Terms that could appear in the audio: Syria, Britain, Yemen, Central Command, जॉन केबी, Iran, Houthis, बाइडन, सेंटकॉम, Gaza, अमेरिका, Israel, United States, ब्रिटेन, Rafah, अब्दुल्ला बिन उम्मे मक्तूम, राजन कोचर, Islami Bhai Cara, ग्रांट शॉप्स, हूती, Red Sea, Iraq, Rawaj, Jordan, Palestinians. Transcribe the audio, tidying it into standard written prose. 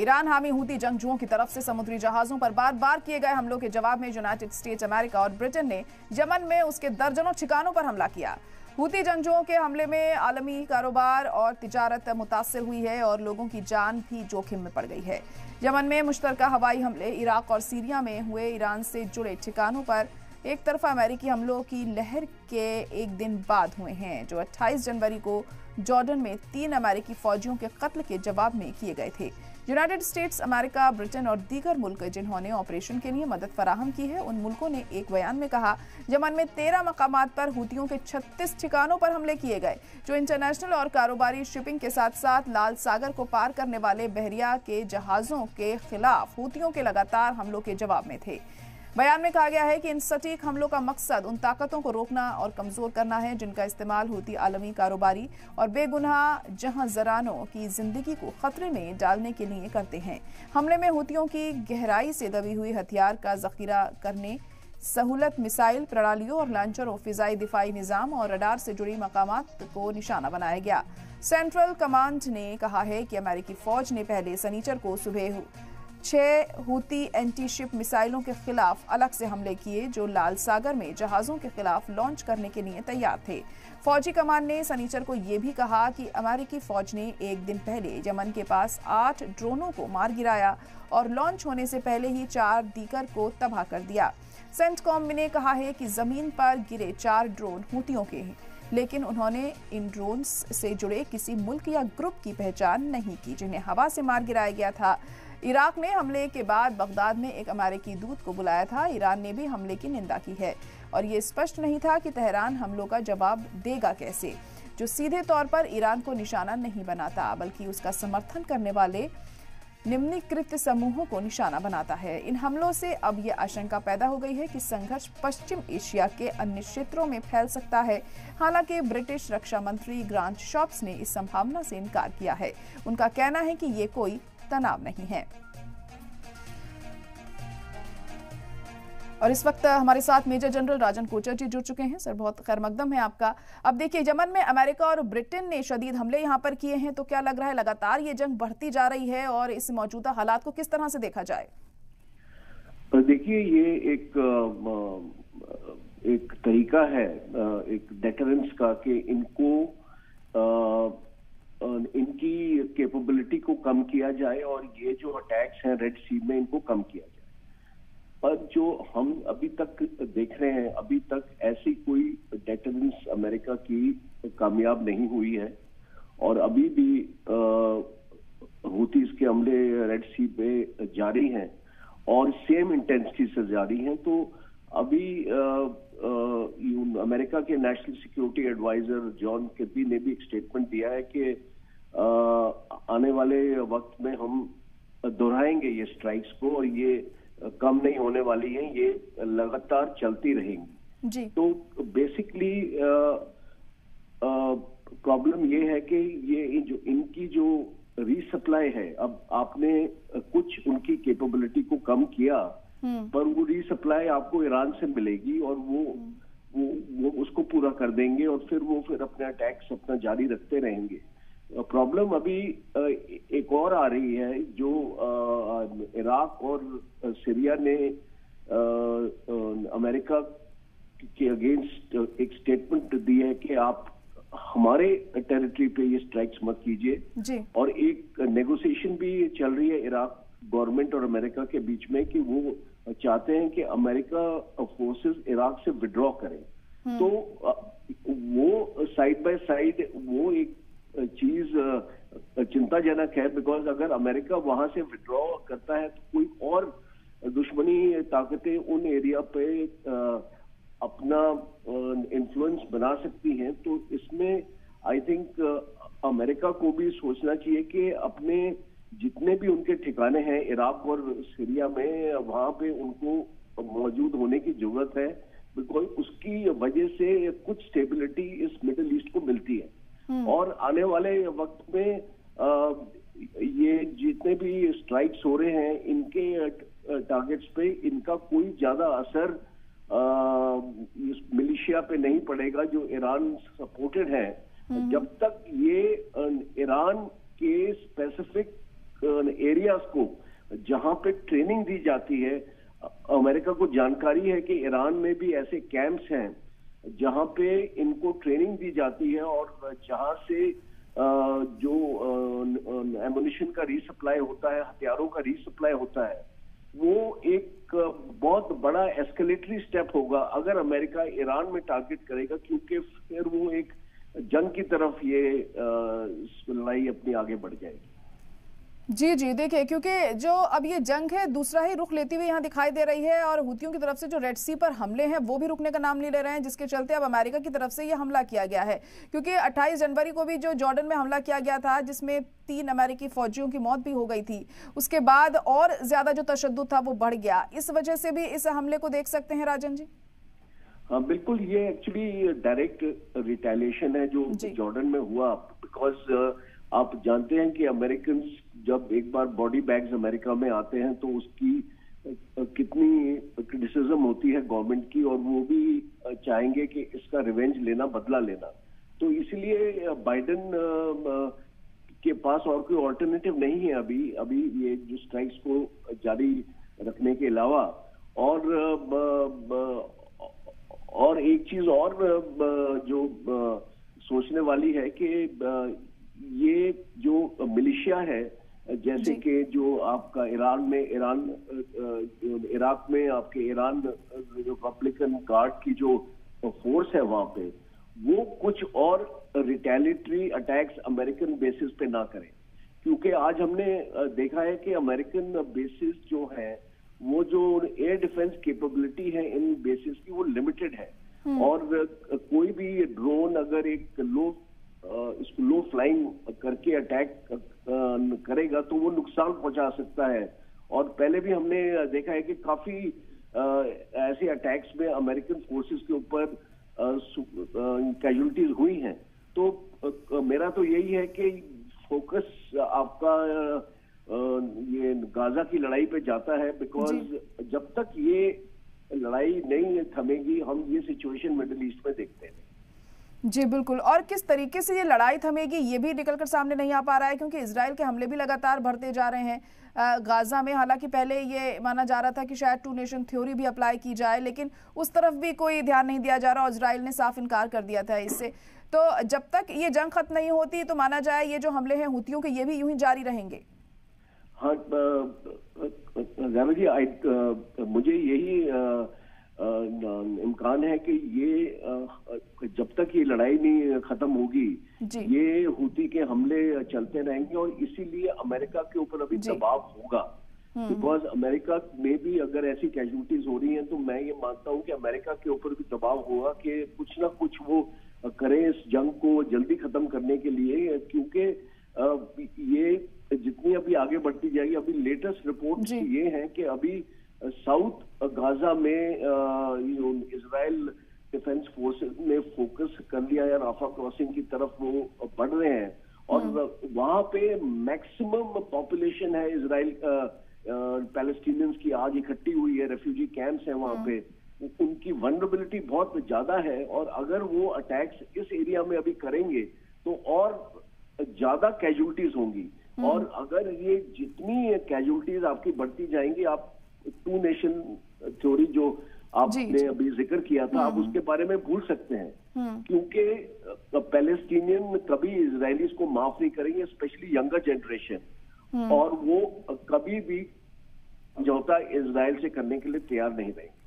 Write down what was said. Iran हामी हूती जंगजुओं की तरफ से समुद्री जहाजों पर बार बार किए गए हमलों के जवाब में यूनाइटेड स्टेट्स अमेरिका और ब्रिटेन ने यमन में उसके दर्जनों ठिकानों पर हमला किया। हूती जंगजुओं के हमले में आलमी कारोबार और तिजारत मुतासर हुई है और लोगों की जान भी जोखिम में पड़ गई है। यमन में मुश्तरका हवाई हमले, इराक और सीरिया में हुए ईरान से जुड़े ठिकानों पर एक तरफा अमेरिकी हमलों की लहर के एक दिन बाद हुए हैं, जो 28 जनवरी को जॉर्डन में 3 अमेरिकी फौजियों के कत्ल के जवाब में किए गए थे। यूनाइटेड स्टेट्स, अमेरिका, ब्रिटेन और दीगर मुल्क जिन्होंने ऑपरेशन के लिए मदद फराहम की है, उन मुल्कों ने एक बयान में कहा, यमन में 13 मकामात पर हूतियों के 36 ठिकानों पर हमले किए गए, जो इंटरनेशनल और कारोबारी शिपिंग के साथ साथ लाल सागर को पार करने वाले बहरिया के जहाज़ों के खिलाफ हूतियों के लगातार हमलों के जवाब में थे। बयान में कहा गया है कि इन सटीक हमलों का मकसद उन ताकतों को रोकना और कमज़ोर करना है जिनका इस्तेमाल हूती आलमी कारोबारी और बेगुनाह जहांजरानों की जिंदगी को खतरे में डालने के लिए करते हैं। हमले में हूतियों की गहराई से दबी हुई हथियार का जखीरा करने, सहूलत, मिसाइल प्रणालियों और लॉन्चरों, फिजाई दिफाई निज़ाम और रडार से जुड़ी मकामात को निशाना बनाया गया। सेंट्रल कमांड ने कहा है कि अमेरिकी फौज ने पहले शनिचर को सुबह 6 हूती एंटी शिप मिसाइलों के खिलाफ अलग से हमले किए, जो लाल सागर में जहाज़ों के खिलाफ लॉन्च करने के लिए तैयार थे। फौजी कमान ने शनिचर को यह भी कहा कि अमेरिकी फौज ने एक दिन पहले यमन के पास 8 ड्रोनों को मार गिराया और लॉन्च होने से पहले ही 4 दीगर को तबाह कर दिया। सेंटकॉम ने कहा है कि ज़मीन पर गिरे 4 ड्रोन हूतियों के हैं, लेकिन उन्होंने इन ड्रोन से जुड़े किसी मुल्क या ग्रुप की पहचान नहीं की जिन्हें हवा से मार गिराया गया था। इराक में हमले के बाद बगदाद में एक अमेरिकी दूत को बुलाया था। ईरान ने भी हमले की निंदा की है और ये स्पष्ट नहीं था कि तेहरान हमलों का जवाब देगा कैसे, जो सीधे तौर पर ईरान को निशाना नहीं बनाता बल्कि उसका समर्थन करने वाले निम्नलिखित समूहों को निशाना बनाता है। इन हमलों से अब ये आशंका पैदा हो गई है कि संघर्ष पश्चिम एशिया के अन्य क्षेत्रों में फैल सकता है। हालांकि ब्रिटिश रक्षा मंत्री ग्रांट शॉप्स ने इस संभावना से इनकार किया है। उनका कहना है कि ये कोई तनाव नहीं है। और इस वक्त हमारे साथ मेजर जनरल राजन कोचर जी जुड़ चुके हैं। सर, बहुत खैरमकदम है आपका। अब देखिए, यमन में अमेरिका और ब्रिटेन ने शदीद हमले यहाँ पर किए हैं, तो क्या लग रहा है लगातार ये जंग बढ़ती जा रही है और इस मौजूदा हालात को किस तरह से देखा जाए? देखिए, ये एक तरीका है एक डेटरेंस का कि इनको इनकी कैपेबिलिटी को कम किया जाए और ये जो अटैक्स हैं रेड सी में इनको कम किया जाए। पर जो हम अभी तक देख रहे हैं, अभी तक ऐसी कोई डेटरेंस अमेरिका की कामयाब नहीं हुई है और अभी भी हूतीस के हमले रेड सी पे जारी हैं और सेम इंटेंसिटी से जारी हैं। तो अभी अमेरिका के national security adviser जॉन केबी ने भी एक स्टेटमेंट दिया है कि आने वाले वक्त में हम दोहराएंगे ये स्ट्राइक्स को और ये कम नहीं होने वाली है, ये लगातार चलती रहेंगी जी। तो बेसिकली प्रॉब्लम ये है कि ये जो इनकी जो रीसप्लाई है, अब आपने कुछ उनकी कैपेबिलिटी को कम किया पर वो रीसप्लाई आपको ईरान से मिलेगी और वो उसको पूरा कर देंगे और फिर अपने अटैक्स अपना जारी रखते रहेंगे। प्रॉब्लम अभी एक और आ रही है जो इराक और सीरिया ने अमेरिका के अगेंस्ट एक स्टेटमेंट दी है कि आप हमारे टेरिटरी पे ये स्ट्राइक्स मत कीजिए और एक नेगोशिएशन भी चल रही है इराक गवर्नमेंट और अमेरिका के बीच में कि वो चाहते हैं कि अमेरिका फोर्सेस इराक से विड्रॉ करें। तो वो साइड बाय साइड वो एक चीज चिंताजनक है, बिकॉज अगर अमेरिका वहां से विड्रॉ करता है तो कोई और दुश्मनी ताकतें उन एरिया पे अपना इन्फ्लुएंस बना सकती हैं। तो इसमें आई थिंक अमेरिका को भी सोचना चाहिए कि अपने जितने भी उनके ठिकाने हैं इराक और सीरिया में, वहां पे उनको मौजूद होने की जरूरत है, बिकॉज उसकी वजह से कुछ स्टेबिलिटी इस मिडिल ईस्ट को मिलती है। और आने वाले वक्त में ये जितने भी स्ट्राइक्स हो रहे हैं इनके टारगेट्स पे इनका कोई ज्यादा असर इस मिलिशिया पे नहीं पड़ेगा जो ईरान सपोर्टेड है, जब तक ये ईरान के स्पेसिफिक एरियाज को जहां पे ट्रेनिंग दी जाती है। अमेरिका को जानकारी है कि ईरान में भी ऐसे कैंप्स हैं जहां पे इनको ट्रेनिंग दी जाती है और जहां से जो एमुनिशन का रीसप्लाई होता है, हथियारों का रीसप्लाई होता है, वो एक बहुत बड़ा एस्केलेटरी स्टेप होगा अगर अमेरिका ईरान में टारगेट करेगा, क्योंकि फिर वो एक जंग की तरफ ये लड़ाई अपनी आगे बढ़ जाएगी। जी जी, देखिए क्योंकि जो अब ये जंग है दूसरा ही रुख लेती हुई यहाँ दिखाई दे रही है और हूतियों की तरफ से जो रेड सी पर हमले हैं वो भी रुकने का नाम नहीं ले रहे हैं, जिसके चलते अब अमेरिका की तरफ से ये हमला किया गया है। क्योंकि 28 जनवरी को भी जो जॉर्डन में हमला किया गया था जिसमें 3 अमेरिकी फौजियों की मौत भी हो गई थी, उसके बाद और ज्यादा जो तशद्दुद था वो बढ़ गया। इस वजह से भी इस हमले को देख सकते हैं राजन जी? हाँ बिल्कुल, ये एक्चुअली डायरेक्ट रिटेलिएशन है जो जॉर्डन में हुआ। बिकॉज आप जानते हैं कि अमेरिकन जब एक बार बॉडी बैग्स अमेरिका में आते हैं तो उसकी कितनी क्रिटिसिज्म होती है गवर्नमेंट की, और वो भी चाहेंगे कि इसका रिवेंज लेना, बदला लेना। तो इसलिए बाइडन के पास और कोई ऑल्टरनेटिव नहीं है अभी अभी ये जो स्ट्राइक्स को जारी रखने के अलावा। और एक चीज और जो सोचने वाली है कि ये जो मिलिशिया है, जैसे कि जो आपका इराक में आपके ईरान जो रिपब्लिकन गार्ड की जो फोर्स है वहां पे, वो कुछ और रिटेलिटरी अटैक्स अमेरिकन बेसिस पे ना करें, क्योंकि आज हमने देखा है कि अमेरिकन बेसिस जो है वो जो एयर डिफेंस कैपेबिलिटी है इन बेसिस की वो लिमिटेड है। और कोई भी ड्रोन अगर एक इसको लो फ्लाइंग करके अटैक करेगा तो वो नुकसान पहुंचा सकता है। और पहले भी हमने देखा है कि काफी ऐसे अटैक्स में अमेरिकन फोर्सेस के ऊपर कैजुअलिटीज हुई हैं। तो मेरा तो यही है कि फोकस आपका ये गाजा की लड़ाई पे जाता है, बिकॉज जब तक ये लड़ाई नहीं थमेगी हम ये सिचुएशन मिडिल ईस्ट में देखते हैं। जी बिल्कुल, और किस तरीके से ये लड़ाई थमेगी ये भी निकलकर सामने नहीं आ पा रहा है, क्योंकि इजराइल के हमले भी लगातार बढ़ते जा रहे हैं गाजा में। हालांकि पहले ये माना जा रहा था कि शायद 2 नेशन थ्योरी भी अप्लाई की जाए, लेकिन उस तरफ भी कोई ध्यान नहीं दिया जा रहा और इजराइल ने साफ इनकार कर दिया था इससे। तो जब तक ये जंग खत्म नहीं होती तो माना जाए ये जो हमले हैं हूतियों के ये भी यूं ही जारी रहेंगे। हाँ जी, मुझे यही इम्कान है कि ये जब तक ये लड़ाई नहीं खत्म होगी ये हूती के हमले चलते रहेंगे, और इसीलिए अमेरिका के ऊपर अभी दबाव होगा। बिकॉज अमेरिका में भी अगर ऐसी कैजुअलिटीज हो रही हैं तो मैं ये मानता हूँ कि अमेरिका के ऊपर भी दबाव होगा कि कुछ ना कुछ वो करें इस जंग को जल्दी खत्म करने के लिए, क्योंकि ये जितनी अभी आगे बढ़ती जाएगी, अभी लेटेस्ट रिपोर्ट ये है कि अभी साउथ गाजा में इजराइल डिफेंस फोर्सेस ने फोकस कर लिया है राफा क्रॉसिंग की तरफ, वो बढ़ रहे हैं और वहां पे मैक्सिमम पॉपुलेशन है इजराइल पैलेस्टीनियंस की आज इकट्ठी हुई है, रेफ्यूजी कैंप्स हैं वहां पे, उनकी वनरेबिलिटी बहुत ज्यादा है। और अगर वो अटैक्स इस एरिया में अभी करेंगे तो और ज्यादा कैजुअलिटीज होंगी, और अगर ये जितनी कैजुअलिटीज आपकी बढ़ती जाएंगी, आप 2 नेशन थ्योरी जो आपने अभी जिक्र किया था आप उसके बारे में भूल सकते हैं, क्योंकि पैलेस्टीनियन कभी इजरायलीज को माफ नहीं करेंगे, स्पेशली यंगर जनरेशन, और वो कभी भी समझौता इजराइल से करने के लिए तैयार नहीं रहेंगे।